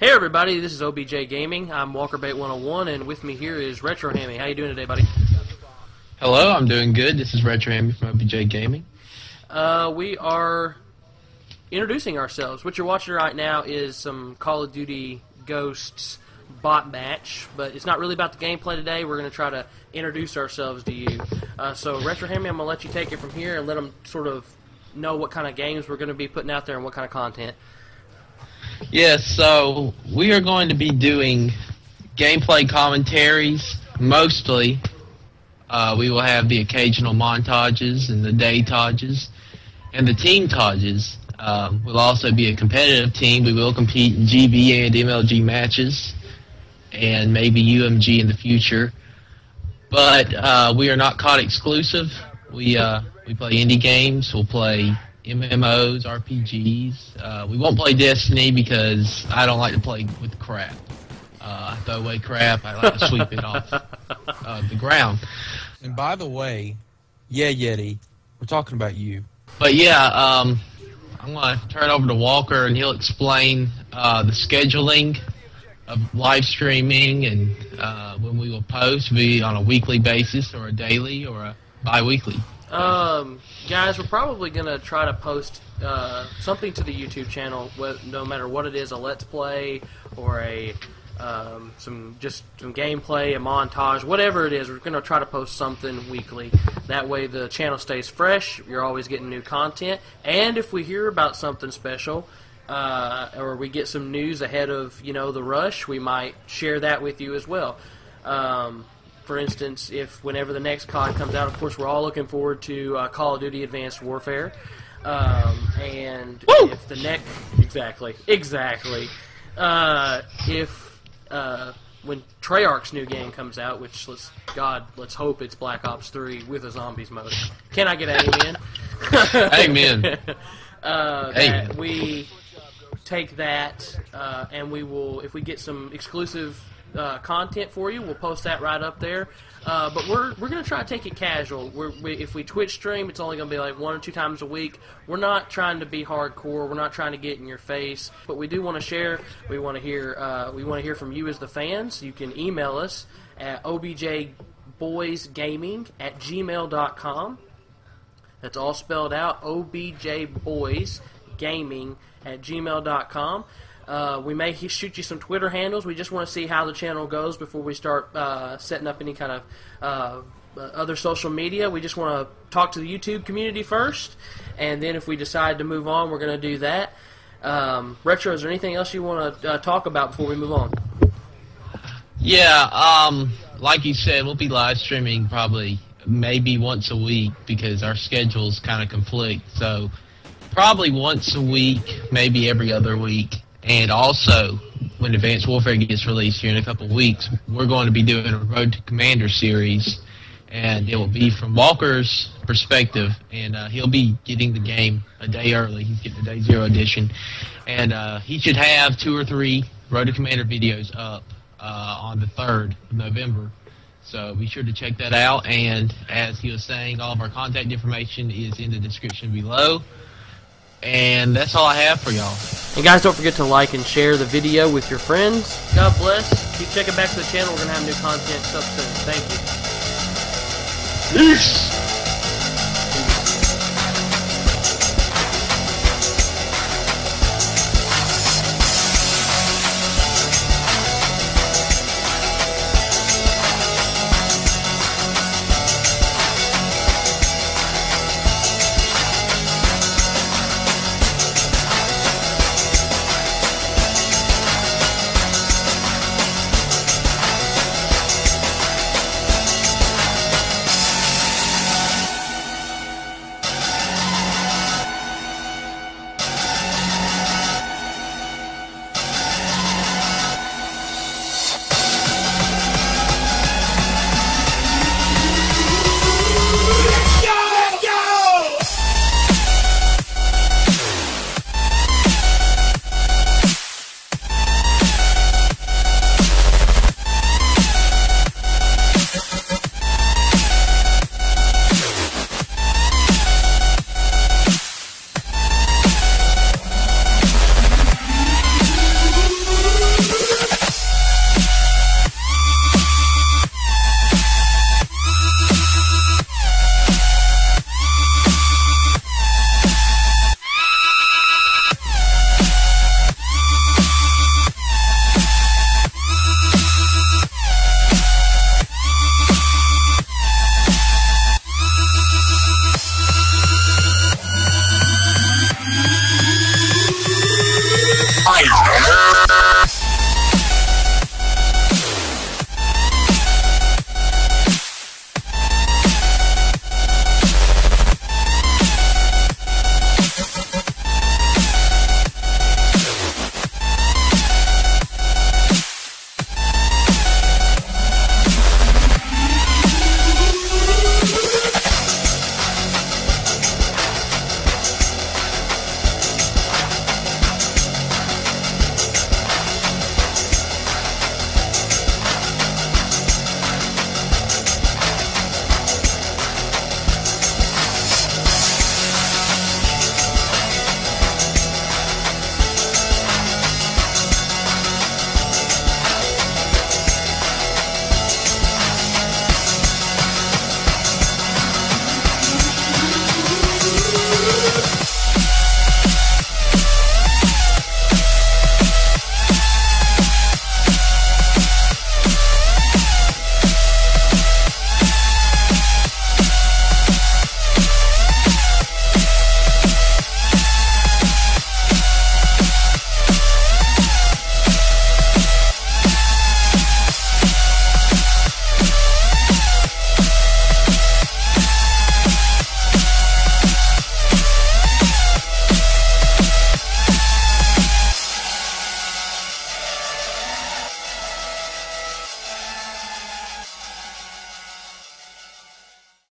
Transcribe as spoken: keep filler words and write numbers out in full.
Hey everybody, this is O B J Gaming. I'm Walker Bait one oh one, and with me here is RetroHammy. How you doing today, buddy? Hello, I'm doing good. This is RetroHammy from O B J Gaming. Uh, we are introducing ourselves. What you're watching right now is some Call of Duty Ghosts bot match, but it's not really about the gameplay today. We're going to try to introduce ourselves to you. Uh, so, RetroHammy, I'm going to let you take it from here and let them sort of know what kind of games we're going to be putting out there and what kind of content. Yes, so we are going to be doing gameplay commentaries, mostly. Uh, we will have the occasional montages and the daytages and the team tages. Uh, we'll also be a competitive team. We will compete in G B A and M L G matches and maybe U M G in the future. But uh, we are not C O D exclusive. We, uh, we play indie games. We'll play M M Os, R P Gs. Uh, we won't play Destiny because I don't like to play with crap. Uh, I throw away crap. I like to sweep it off uh, the ground. And by the way, yeah, Yeti, we're talking about you. But yeah, um, I'm going to turn over to Walker, and he'll explain uh, the scheduling of live streaming and uh, when we will post, be on a weekly basis or a daily or a bi-weekly. Um, guys, we're probably going to try to post uh, something to the YouTube channel, no matter what it is, a Let's Play or a um, some just some gameplay, a montage, whatever it is. We're going to try to post something weekly. That way the channel stays fresh, you're always getting new content, and if we hear about something special uh, or we get some news ahead of, you know, the rush, we might share that with you as well. Um... For instance, if whenever the next C O D comes out, of course, we're all looking forward to uh, Call of Duty Advanced Warfare. Um, and Woo! if the next... Exactly. Exactly. Uh, if uh, when Treyarch's new game comes out, which, let's, God, let's hope it's Black Ops three with a zombies mode. Can I get an amen? Amen. uh, amen. That we take that, uh, and we will, if we get some exclusive Uh, content for you, we'll post that right up there. Uh, but we're we're gonna try to take it casual. We're, we, if we Twitch stream, it's only gonna be like one or two times a week. We're not trying to be hardcore. We're not trying to get in your face. But we do want to share. We want to hear. Uh, we want to hear from you as the fans. You can email us at O B J boys gaming at gmail dot com. That's all spelled out. O B J boys gaming at gmail dot com. Uh, we may shoot you some Twitter handles. We just want to see how the channel goes before we start uh, setting up any kind of uh, other social media. We just want to talk to the YouTube community first, and then if we decide to move on, we're going to do that. Um, Retro, is there anything else you want to uh, talk about before we move on? Yeah, um, like you said, we'll be live streaming probably maybe once a week because our schedules kind of conflict. So probably once a week, maybe every other week. And also, when Advanced Warfare gets released here in a couple weeks, we're going to be doing a Road to Commander series, and it will be from Walker's perspective, and uh, he'll be getting the game a day early. He's getting the Day Zero edition, and uh, he should have two or three Road to Commander videos up uh, on the third of November, so be sure to check that out. And as he was saying, all of our contact information is in the description below. And that's all I have for y'all. And guys, don't forget to like and share the video with your friends. God bless. Keep checking back to the channel. We're going to have new content up soon. Thank you. Peace.